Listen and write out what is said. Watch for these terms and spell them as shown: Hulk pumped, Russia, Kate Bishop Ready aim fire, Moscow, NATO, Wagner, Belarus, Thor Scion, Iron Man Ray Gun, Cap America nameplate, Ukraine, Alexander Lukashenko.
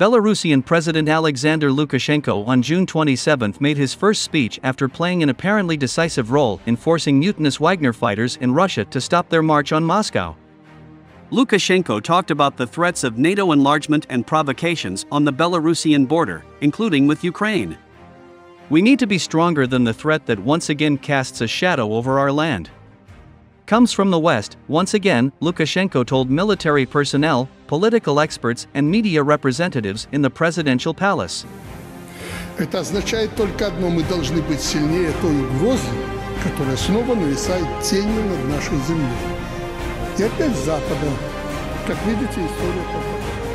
Belarusian President Alexander Lukashenko on June 27 made his first speech after playing an apparently decisive role in forcing mutinous Wagner fighters in Russia to stop their march on Moscow. Lukashenko talked about the threats of NATO enlargement and provocations on the Belarusian border, including with Ukraine. "We need to be stronger than the threat that once again casts a shadow over our land. Comes from the West," once again, Lukashenko told military personnel, political experts and media representatives in the presidential palace. "Это означает только одно: мы должны быть сильнее той угрозы, которая снова нависает тенью над нашей землей. И опять с Запада. Как видите, история такая".